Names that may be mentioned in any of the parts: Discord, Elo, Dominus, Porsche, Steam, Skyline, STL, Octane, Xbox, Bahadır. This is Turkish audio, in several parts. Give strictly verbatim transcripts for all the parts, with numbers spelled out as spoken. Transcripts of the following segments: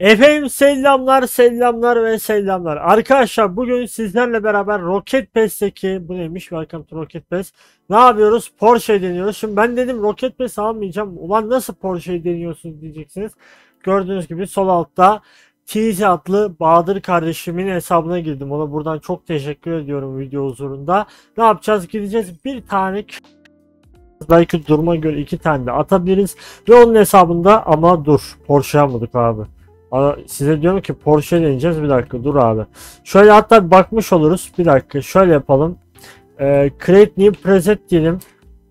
Efendim selamlar selamlar ve selamlar. Arkadaşlar bugün sizlerle beraber Rocket Pass'teki bu neymiş? Welcome to Rocket Pass. Ne yapıyoruz? Porsche deniyoruz. Şimdi ben dedim Rocket Pass almayacağım. Ulan nasıl Porsche deniyorsunuz diyeceksiniz. Gördüğünüz gibi sol altta T Z adlı Bahadır kardeşimin hesabına girdim. Ona buradan çok teşekkür ediyorum video huzurunda. Ne yapacağız? Gideceğiz bir tane belki duruma göre iki tane de atabiliriz. Ve onun hesabında ama dur Porsche almadık abi. Size diyorum ki Porsche deneyeceğiz, bir dakika dur abi. Şöyle hatta bakmış oluruz, bir dakika şöyle yapalım. Ee, create new preset diyelim.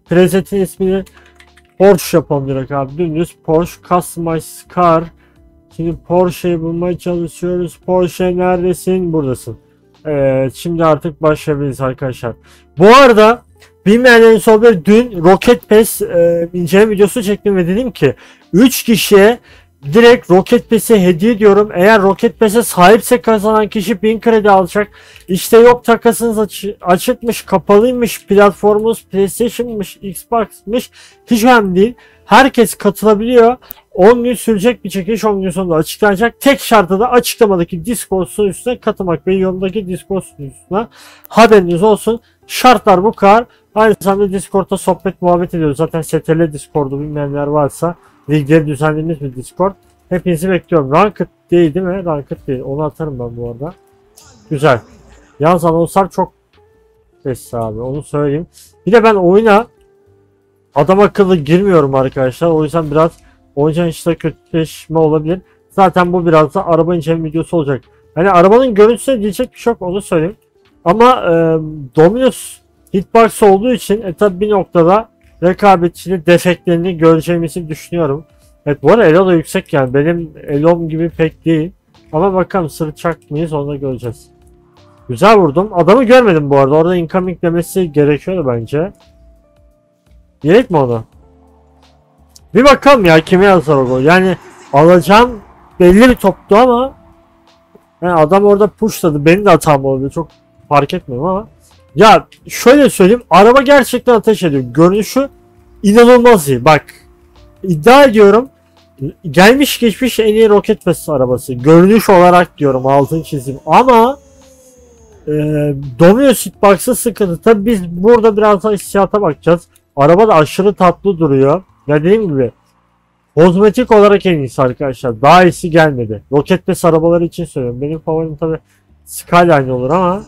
Presetin ismini Porsche yapalım direkt abi. Dümdüz Porsche Customize Car. Şimdi Porsche'yi bulmaya çalışıyoruz. Porsche neredesin? Buradasın. Evet, şimdi artık başlayabiliriz arkadaşlar. Bu arada bilmeyenlerin sohbeti, dün Rocket Pass e, inceleme videosu çektim ve dedim ki üç kişiye direkt Rocket Pass'e hediye ediyorum. Eğer Rocket Pass'e sahipse kazanan kişi bin kredi alacak. İşte yok takasınız aç açıkmış, kapalıymış, platformumuz PlayStation'mış, Xbox'mış. Hiç önemli değil. Herkes katılabiliyor. on gün sürecek bir çekiliş, on gün sonunda açıklanacak. Tek şartı da açıklamadaki Discord sunucusuna katılmak ve yorumdaki Discord sunucusuna, haberiniz olsun. Şartlar bu kadar. Aynı zamanda Discord'da sohbet muhabbet ediyoruz. Zaten S T L Discord'u bilmeyenler varsa ligleri düzenlediğimiz bir Discord. Hepinizi bekliyorum. Ranked değil değil mi? Ranked değil. Onu atarım ben bu arada. Güzel. Yalnız anonslar çok pes abi. Onu söyleyeyim. Bir de ben oyuna adam akıllı girmiyorum arkadaşlar. O yüzden biraz oyuncan işte kötüleşme olabilir. Zaten bu biraz da araba inceleme videosu olacak. Hani arabanın görüntüsüne diyecek bir şey yok. Onu söyleyeyim. Ama e, Dominus hitbox olduğu için e, tabi bir noktada rekabetçinin defeklerini göreceğimizi düşünüyorum. Evet bu arada Elo da yüksek yani. Benim Elo'm gibi pek değil. Ama bakalım sıracak mıyız onu da göreceğiz. Güzel vurdum. Adamı görmedim bu arada. Orada incoming demesi gerekiyordu bence. Gerek mi ona? Bir bakalım ya kime yazar o gol. Yani alacağım belli bir toptu ama yani adam orada pushladı. Benim de hatam oldu. Çok fark etmiyorum ama. Ya şöyle söyleyeyim, araba gerçekten ateş ediyor. Görünüşü inanılmaz iyi. Bak iddia ediyorum gelmiş geçmiş en iyi Rocket Pass arabası. Görünüş olarak diyorum, altın çizim ama e, Dominus hitbox'ı sıkıntı. Tabi biz burada biraz daha hissiyata bakacağız. Araba da aşırı tatlı duruyor. Ya dediğim gibi kozmetik olarak en iyisi arkadaşlar. Daha iyisi gelmedi. Rocket Pass arabaları için söylüyorum. Benim favorim tabi Skyline olur ama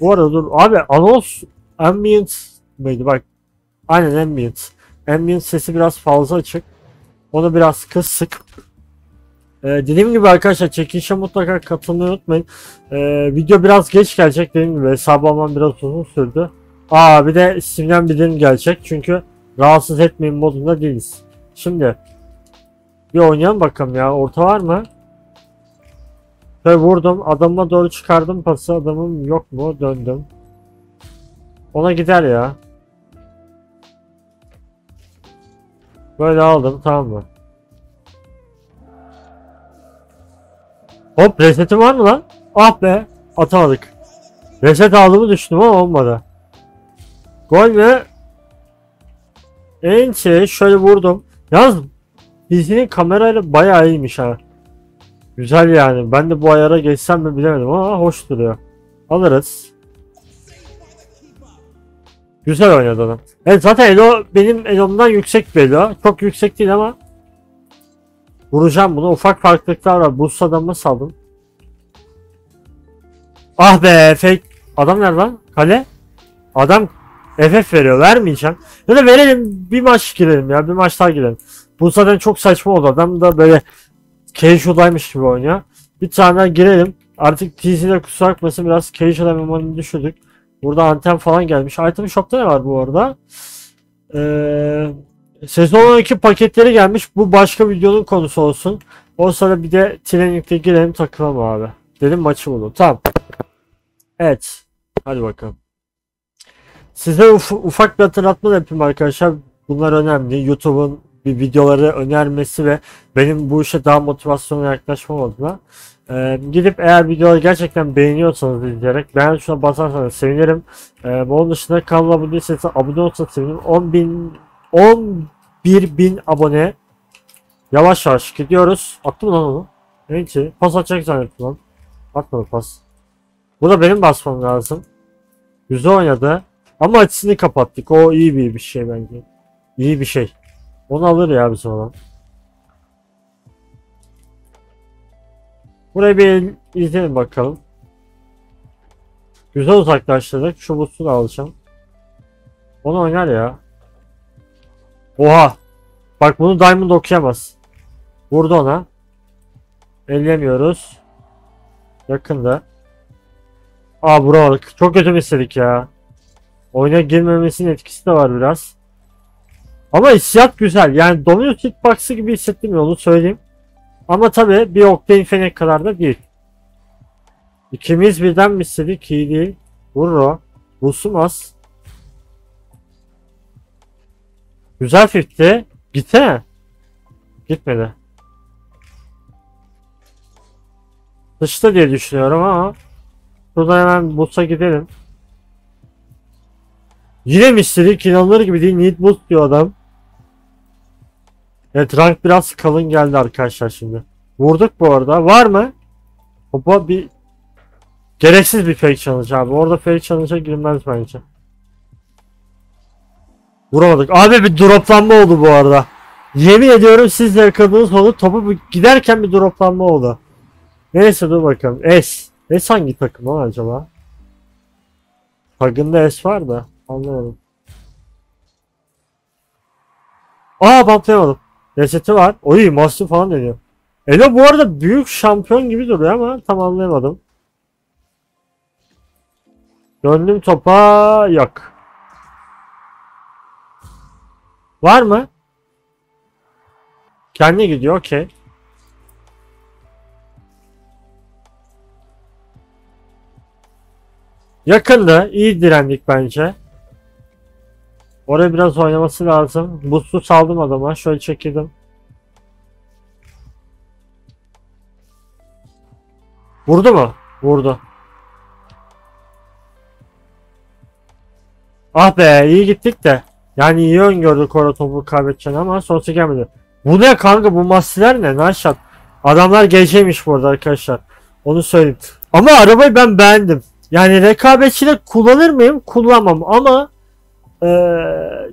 bu arada dur abi, anons ambient mıydı bak, aynen ambient. Ambient sesi biraz fazla açık, onu biraz kısık. Ee, dediğim gibi arkadaşlar çekilişe mutlaka katılmayı unutmayın. Ee, video biraz geç gelecek, dediğim gibi hesabı almam biraz uzun sürdü. Aa bir de Steam'den bildirim gelecek çünkü rahatsız etmeyin modunda değiliz. Şimdi bir oynayalım bakalım ya, orta var mı? Ve vurdum. Adama doğru çıkardım pası. Adamım yok mu? Döndüm. Ona gider ya. Böyle aldım. Tamam mı? Hop. Resetim var mı lan? Ah be. Atamadık. Reset aldığımı düşündüm ama olmadı. Gol mü? En şey. Şöyle vurdum. Yalnız dizinin kamerayla bayağı iyiymiş ha. Güzel yani. Ben de bu ayara geçsem mi bilemedim ama hoş duruyor. Alırız. Güzel oynadı adam. Evet zaten Elo benim Elo'mdan yüksek bir Elo. Çok yüksek değil ama vuracağım bunu. Ufak farklılıklar var. Buz adamı saldım. Ah be fake. Adam nerede lan? Kale. Adam F F veriyor. Vermeyeceğim. Ya da verelim. Bir maç girelim ya. Bir maç daha girelim. Buz zaten çok saçma oldu. Adam da böyle casual'daymış gibi oynuyor. Bir tane girelim. Artık T C'de kusura bakmasın, biraz casual memo'nu düşürdük. Burada anten falan gelmiş. Item shop'ta ne var bu arada? Ee, sezon on iki paketleri gelmiş. Bu başka videonun konusu olsun. O sırada bir de training'de girelim takılalım abi. Dedim maçı buldum. Tamam. Evet. Hadi bakalım. Size uf ufak bir hatırlatma yapayım arkadaşlar. Bunlar önemli. YouTube'un bir videoları önermesi ve benim bu işe daha motivasyona yaklaşmam adına ee, gidip eğer videoları gerçekten beğeniyorsanız izleyerek beğen tuşuna basarsanız sevinirim. Ee, onun dışında kanala abone değilseniz abone olsanız sevinirim. on bin on bir bin abone yavaş yavaş gidiyoruz. Attım lan onu. Neyse pas atacak zannettim lan. Atmadı pas. Bu da benim basmam lazım. Güzel oynadı. Ama açısını kapattık. O iyi bir, bir şey bence. İyi bir şey. Onu alır ya biz olan. Buraya bir izleyelim bakalım. Güzel uzaklaştırdık. Şu butsunu alacağım. Onu oynar ya. Oha. Bak bunu Diamond okuyamaz. Vurdu ona. Ellemiyoruz. Yakında. Aa bura çok kötü bir istedik ya. Oyuna girmemesinin etkisi de var biraz. Ama hissiyat güzel. Yani Dominus hitbox'ı gibi hissettim ya, onu söyleyeyim. Ama tabi bir Octane fenek kadar da değil. İkimiz birden mi istedik? İyi değil. Vurur o. Bulsunmaz. Güzel fifty. Gitme. Gitmedi. Dışta diye düşünüyorum ama buradan hemen boss'a gidelim. Yine mi istedik? İnanılır gibi değil. Need boost diyor adam. Evet rank biraz kalın geldi arkadaşlar şimdi. Vurduk bu arada. Var mı? Hopa bir gereksiz bir fake challenge abi. Orada fake challenge'a girmez bence. Vuramadık. Abi bir droplanma oldu bu arada. Yemin ediyorum siz de yakaladığınız oldu. Topu giderken bir droplanma oldu. Neyse dur bakalım. S. S hangi takım o acaba? Tagında S var da. Anlamadım. Aa bantlayamadım. Reseti var. Oy master falan deniyor. Elo bu arada büyük şampiyon gibi duruyor ama tam anlayamadım. Döndüm topa. Yok. Var mı? Kendi gidiyor. Okey. Yakında iyi direndik bence. Oraya biraz oynaması lazım. Boost'u saldım adama. Şöyle çekildim. Vurdu mu? Vurdu. Ah be iyi gittik de. Yani iyi öngördük orada topu kaybedeceğini ama sonuçta gelmedi. Bu ne kanka, bu mastiler ne? Naşat. Adamlar geceymiş bu arada arkadaşlar. Onu söyleyeyim. Ama arabayı ben beğendim. Yani rekabetçilik kullanır mıyım? Kullanmam ama ee,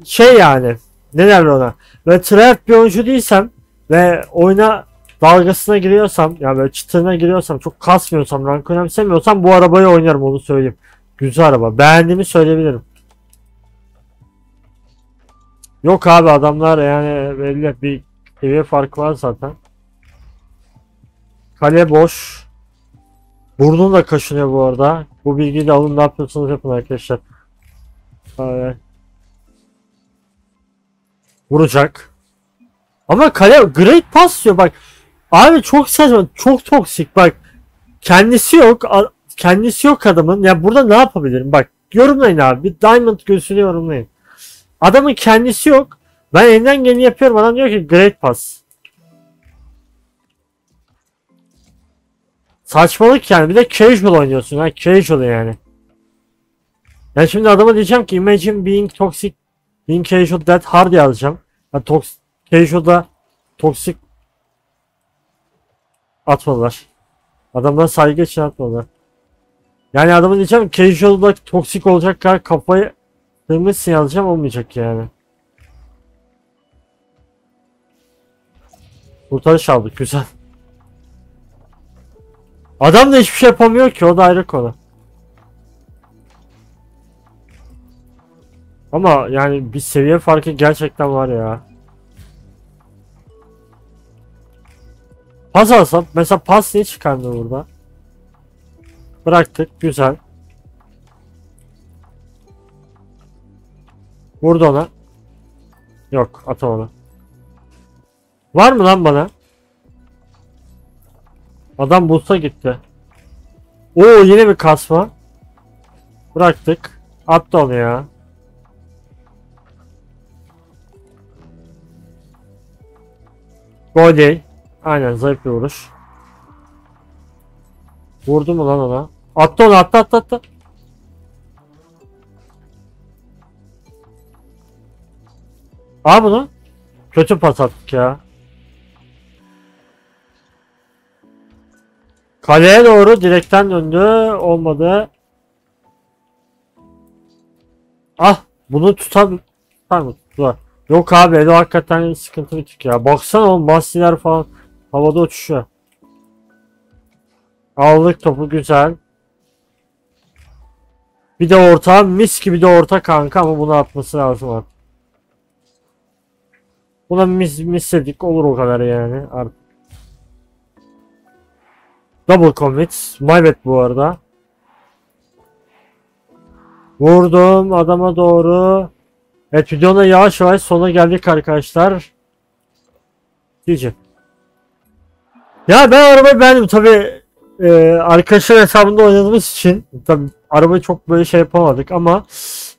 şey yani ne derler ona, ve tryhard bir oyuncu değilsem ve oyuna dalgasına giriyorsam, yani böyle çıtırına giriyorsam, çok kasmıyorsam, rank önemsemiyorsam bu arabayı oynarım, onu söyleyeyim. Güzel araba, beğendiğimi söyleyebilirim. Yok abi adamlar yani belli bir seviye farkı var zaten. Kale boş. Burnun da kaşınıyor bu arada. Bu bilgiyi de alın, ne yapıyorsunuz yapın arkadaşlar. Aynen. Vuracak. Ama kale great pass diyor bak. Abi çok saçma, çok toksik bak. Kendisi yok. Kendisi yok adamın. Ya burada ne yapabilirim? Bak yorumlayın abi. Bir diamond gözüyle yorumlayın. Adamın kendisi yok. Ben elinden geleni yapıyorum. Adam diyor ki great pass. Saçmalık yani. Bir de casual oynuyorsun ha. Casual yani. Yani şimdi adama diyeceğim ki imagine being toxic, being casual that hard yazacağım. Yani toks, casual'da toksik atmadılar. Adamdan saygı için atmadılar. Yani adama diyeceğim casual'da toksik olacak kadar kafayı kırmışsın yazacağım, olmayacak yani. Kurtarış aldık, güzel. Adam da hiçbir şey yapamıyor ki, o da ayrı konu. Ama yani bir seviye farkı gerçekten var ya. Pas alsam mesela, pas niye çıkardı burada? Bıraktık, güzel. Vurdu ona. Yok atamadı. Var mı lan bana? Adam bulsa gitti. Oo yine bir kasma. Bıraktık. Attı onu ya. Gol değil. Aynen zayıf bir vuruş. Vurdu mu lan ona? Attı onu, attı attı attı. Aa bunu. Kötü pas attık ya. Kaleye doğru direkten döndü. Olmadı. Ah, bunu tutar mı? Tutar mı? Tutar. Yok abi, Edo hakikaten sıkıntı bir tık ya. Baksana oğlum, bahsiler falan havada uçuşuyor. Aldık topu, güzel. Bir de orta, mis gibi de orta kanka, ama bunu atması lazım abi. Buna mis misledik, olur o kadar yani artık. Double commit, my bad bu arada. Vurdum adama doğru. Evet, videonun yavaş yavaş sona geldik arkadaşlar. Diyeceğim. Ya ben arabayı beğendim tabi. Ee, arkadaşlar hesabında oynadığımız için tabi arabayı çok böyle şey yapamadık ama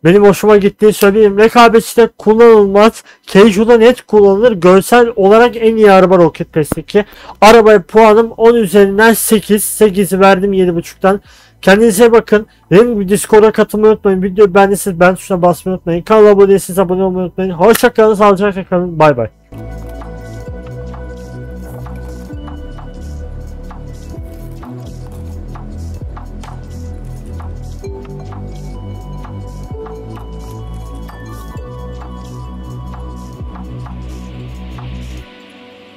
benim hoşuma gittiğini söyleyeyim. Rekabetçide kullanılmaz, casual'da net kullanılır. Görsel olarak en iyi araba Rocket Pass'teki. Arabaya puanım on üzerinden sekiz. sekizi verdim yedi buçuktan. Kendinize bakın. Benim gibi Discord'a katılmayı unutmayın. Videoyu beğendiyseniz beğen tuşuna basmayı unutmayın. Kanala abone değilseniz abone olmayı unutmayın. Hoşçakalın, sağlıcakla kalın. Bay bay.